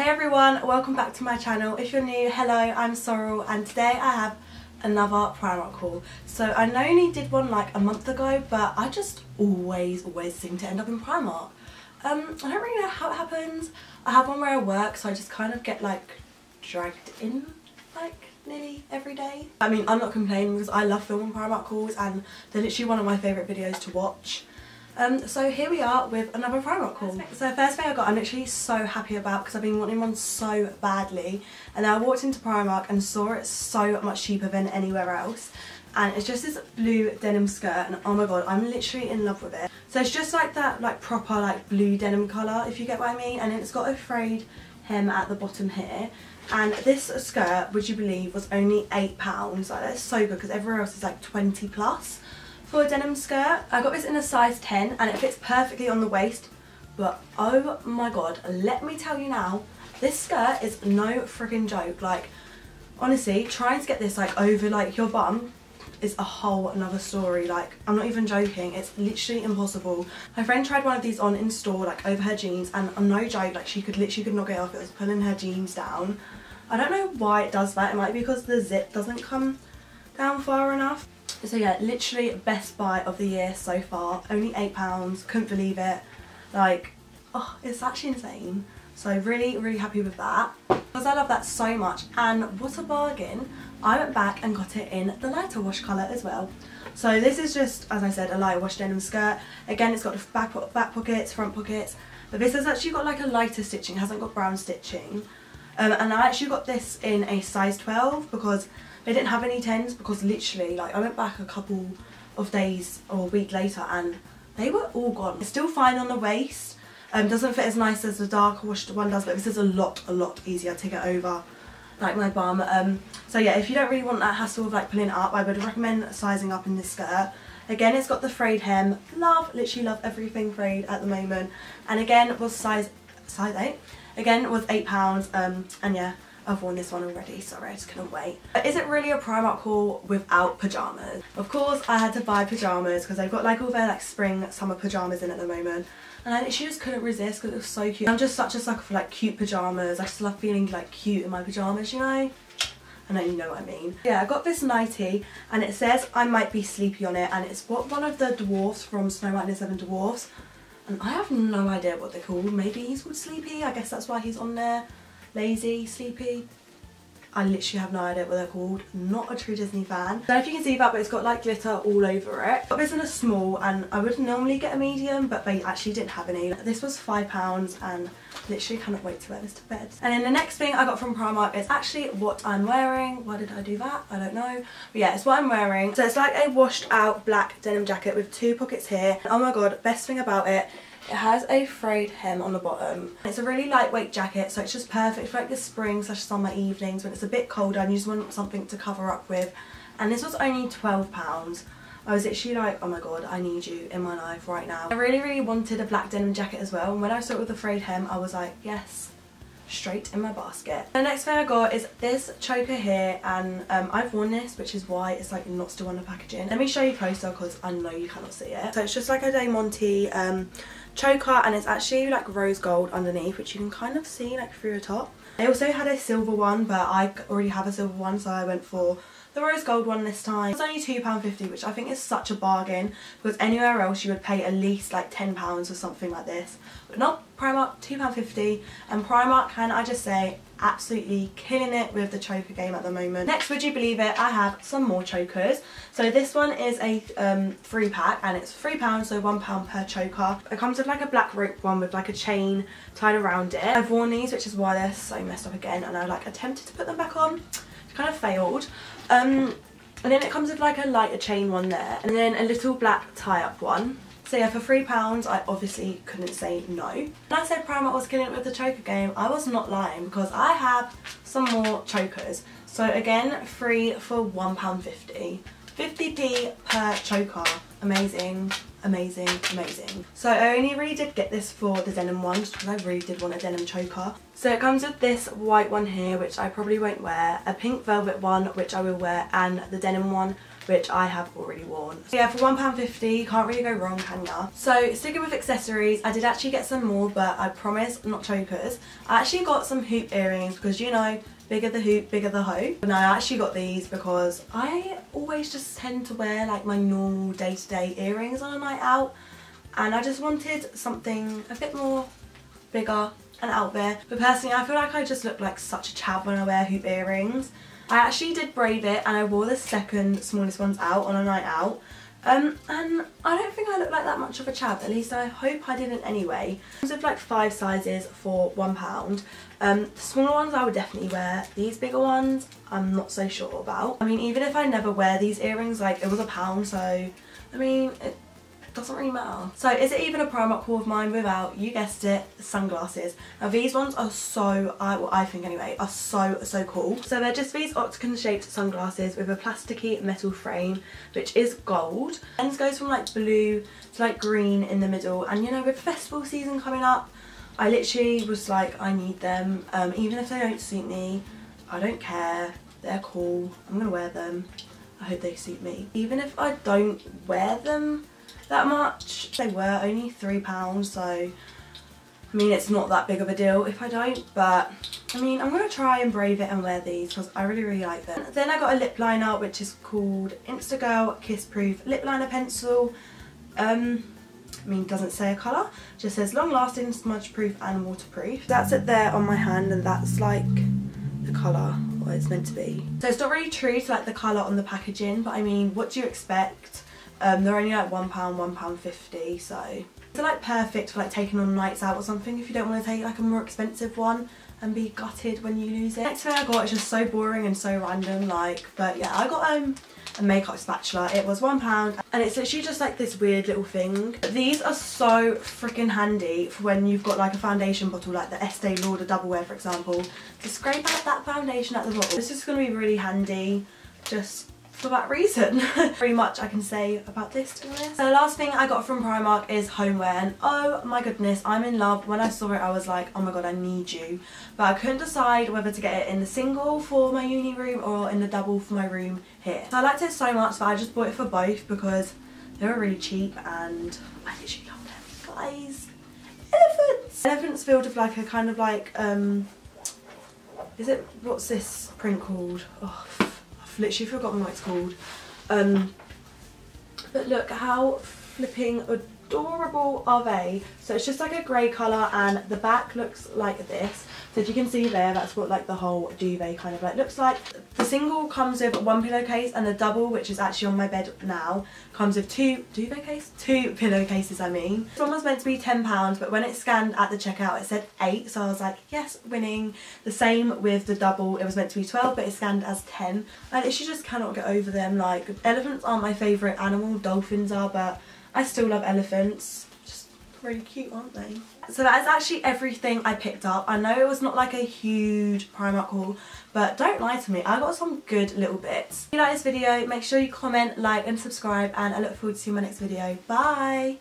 Hey everyone, welcome back to my channel. If you're new, hello, I'm Sorrel and today I have another Primark haul. So I only did one like a month ago, but I just always seem to end up in Primark. I don't really know how it happens. I have one where I work, so I just kind of get like dragged in like nearly every day. I mean, I'm not complaining because I love filming Primark hauls and they're literally one of my favourite videos to watch. So here we are with another Primark haul. So first thing I got, I'm literally so happy about because I've been wanting one so badly, and then I walked into Primark and saw it so much cheaper than anywhere else, and it's just this blue denim skirt, and oh my god, I'm literally in love with it. So it's just like that like proper like blue denim colour, if you get what I mean, and it's got a frayed hem at the bottom here. And this skirt, would you believe, was only £8. Like, that's so good because everywhere else is like 20 plus. For a denim skirt, I got this in a size 10 and it fits perfectly on the waist, but oh my god, let me tell you now, this skirt is no freaking joke. Like, honestly, trying to get this like over like your bum is a whole another story. Like, I'm not even joking, it's literally impossible. My friend tried one of these on in store like over her jeans, and I'm no joke, like she could not get it off. It was pulling her jeans down. I don't know why it does that. It might be because the zip doesn't come down far enough. So yeah, literally best buy of the year so far, only £8, couldn't believe it. Like, oh, it's actually insane. So really happy with that because I love that so much, and what a bargain. I went back and got it in the lighter wash colour as well. So this is just, as I said, a lighter wash denim skirt. Again, it's got back pockets, front pockets, but this has actually got like a lighter stitching, hasn't got brown stitching. And I actually got this in a size 12 because they didn't have any 10s, because literally like I went back a couple of days or a week later and they were all gone. It's still fine on the waist, doesn't fit as nice as the dark washed one does, but this is a lot easier to get over like my bum. So yeah, if you don't really want that hassle of like pulling it up, I would recommend sizing up in this skirt. Again, it's got the frayed hem. Literally love everything frayed at the moment. And again, was size 8. Again, was £8, and yeah, I've worn this one already, sorry, I just couldn't wait. But is it really a Primark haul without pyjamas? Of course, I had to buy pyjamas because they've got like all their like spring, summer pyjamas in at the moment. And I literally just couldn't resist because it was so cute. I'm just such a sucker for like cute pyjamas. I just love feeling like cute in my pyjamas, you know? I know you know what I mean. Yeah, I got this nightie and it says I might be sleepy on it, and it's what one of the dwarfs from Snow White and the Seven Dwarfs. And I have no idea what they're called. Maybe he's called Sleepy, I guess that's why he's on there. Lazy, Sleepy. I literally have no idea what they're called. Not a true Disney fan. I don't know if you can see that, but it's got like glitter all over it. But this is a small, and I would normally get a medium, but they actually didn't have any. This was £5 and literally cannot wait to wear this to bed. And then the next thing I got from Primark is actually what I'm wearing. Why did I do that? I don't know. But yeah, it's what I'm wearing. So it's like a washed out black denim jacket with two pockets here. Oh my god, best thing about it, it has a frayed hem on the bottom. It's a really lightweight jacket, so it's just perfect for like the spring slash summer evenings when it's a bit colder and you just want something to cover up with. And this was only £12. I was literally like, oh my god, I need you in my life right now. I really wanted a black denim jacket as well, and when I saw it with the frayed hem, I was like, yes, straight in my basket. The next thing I got is this choker here, and I've worn this, which is why it's like not still on the packaging. Let me show you closer because I know you cannot see it. So it's just like a Daymonte choker, and it's actually like rose gold underneath, which you can kind of see like through the top. They also had a silver one, but I already have a silver one, so I went for the rose gold one this time. It's only £2.50, which I think is such a bargain because anywhere else you would pay at least like £10 for something like this, but not Primark. £2.50. And Primark, can I just say, absolutely killing it with the choker game at the moment. Next, would you believe it, I have some more chokers. So this one is a 3-pack and it's £3, so £1 per choker. It comes with like a black rope one with like a chain tied around it. I've worn these, which is why they're so messed up again, and I like attempted to put them back on, kind of failed. And then it comes with like a lighter chain one there, and then a little black tie-up one. So yeah, for £3 I obviously couldn't say no. When I said Primark was killing it with the choker game, I was not lying because I have some more chokers. So again, free for £1.50. 50p per choker. Amazing. So I only really did get this for the denim one just because I really did want a denim choker. So it comes with this white one here, which I probably won't wear, a pink velvet one, which I will wear, and the denim one, which I have already worn. So yeah, for £1.50, can't really go wrong, can ya? So sticking with accessories, I did actually get some more, but I promise not chokers. I actually got some hoop earrings because, you know, bigger the hoop, bigger the hoe. And I actually got these because I always just tend to wear like my normal day-to-day earrings on a night out, and I just wanted something a bit more bigger and out there. But personally, I feel like I just look like such a chab when I wear hoop earrings. I actually did braid it, and I wore the second smallest ones out on a night out. And I don't think I look like that much of a chab, at least I hope I didn't anyway. It comes with like 5 sizes for £1. The smaller ones I would definitely wear. These bigger ones, I'm not so sure about. I mean, even if I never wear these earrings, like, it was £1, so, I mean, it doesn't really matter. So is it even a Primark haul of mine without, you guessed it, sunglasses? Now these ones are so, I think anyway, are so cool. So they're just these octagon shaped sunglasses with a plasticky metal frame which is gold. Lens goes from like blue to like green in the middle, and you know, with festival season coming up, I literally was like, I need them. Even if they don't suit me, I don't care, they're cool, I'm gonna wear them. I hope they suit me. Even if I don't wear them that much, they were only £3, so I mean, it's not that big of a deal if I don't, but I mean, I'm gonna try and brave it and wear these because I really like them. Then I got a lip liner which is called Instagirl Kiss Proof Lip Liner Pencil. I mean, it doesn't say a colour, just says long lasting, smudge proof and waterproof. That's it there on my hand, and that's like the colour, what it's meant to be. So it's not really true to like the colour on the packaging, but I mean, what do you expect? They're only like £1, £1.50, so they're like perfect for like taking on nights out or something if you don't want to take like a more expensive one and be gutted when you lose it. Next thing I got is just so boring and so random, like, but yeah, I got a makeup spatula. It was £1, and it's literally just like this weird little thing. These are so freaking handy for when you've got like a foundation bottle, like the Estee Lauder Double Wear for example, to scrape out that foundation at the bottle. This is going to be really handy just for that reason. Pretty much I can say about this, to be honest. So the last thing I got from Primark is homeware, and oh my goodness, I'm in love. When I saw it, I was like, oh my god, I need you. But I couldn't decide whether to get it in the single for my uni room or in the double for my room here. So I liked it so much that I just bought it for both because they were really cheap, and I literally love them, guys. Elephants! Elephants filled with like a kind of like, is it, what's this print called? Oh, literally forgotten what it's called, but look how flipping adorable are they. So it's just like a grey colour, and the back looks like this. So if you can see there, that's what like the whole duvet kind of like looks like. The single comes with one pillowcase, and the double, which is actually on my bed now, comes with two pillowcases. I mean, this one was meant to be £10, but when it scanned at the checkout, it said £8, so I was like, yes, winning. The same with the double, it was meant to be £12, but it scanned as £10. I literally just cannot get over them. Like, elephants aren't my favourite animal, dolphins are, but I still love elephants. Just really cute, aren't they? So that is actually everything I picked up. I know it was not like a huge Primark haul, but don't lie to me, I got some good little bits. If you like this video, make sure you comment, like and subscribe, and I look forward to seeing my next video. Bye!